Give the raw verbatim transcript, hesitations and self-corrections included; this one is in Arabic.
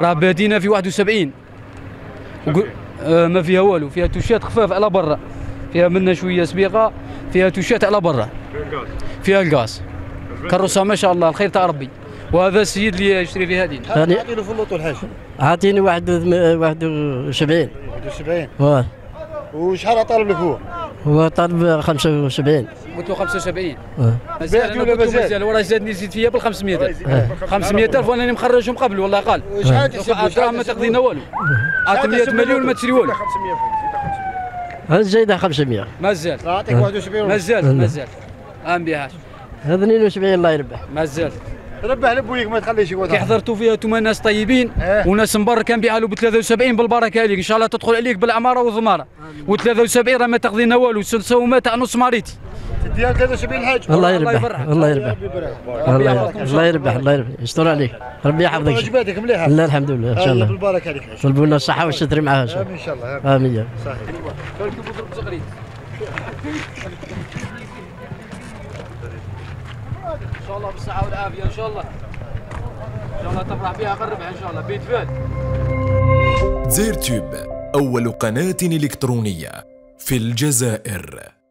راه بادينا في واحد وسبعين ما فيها والو، فيها توشات خفاف على برا، فيها منا شويه سبيقه، فيها توشات على برا، فيها الغاز، كروسه ما شاء الله الخير تاع ربي. وهذا السيد اللي يشتري فيها دين عطيني في اللوطو الحاج، عطيني واحد واحد وسبعين واحد وسبعين. واه وشحال طالب لك هو؟ هو طالب خمسة وسبعين. قلت له خمسة وسبعين. اه بعت ولا مازال؟ وراه زادني زيد فيا بال خمسمائة خمسمائة ألف، وانا مخرجهم قبل والله قال. شحال كتشري؟ عشرة ما تقضينا والو، ثمانمائة مليون ما تشري والو. زايده خمسمائة مازال. نعطيك واحد وسبعين مازال مازال ما نبيعهاش. اثنين وسبعين الله يربح مازال. ربح لبويك ما تخليش يقعد. كي حضرتوا فيها انتم ناس طيبين وناس مبركه، نبيعها له ب ثلاثة وسبعين بالبركه عليك، ان شاء الله تدخل عليك بالعماره والضماره. و ثلاثة وسبعين راه ما تاخذينا والو، سلسه وما تاع نص ماريتي. تديها ل ثلاثة وسبعين الحاج. الله يربح الله يربح الله يربح الله يربح، يستر عليك ربي يحفظك. عجبتك مليحه؟ لا الحمد لله ان شاء الله. بالبركه عليك الحاج، طلبوا لنا الصحه والستر معاها ان شاء الله. ان شاء الله امين. صحيح ان شاء الله، بالصحه والعافيه ان شاء الله، ان شاء الله تفرح بها قربها ان شاء الله. بيت فهد. زير تيوب اول قناه الكترونيه في الجزائر.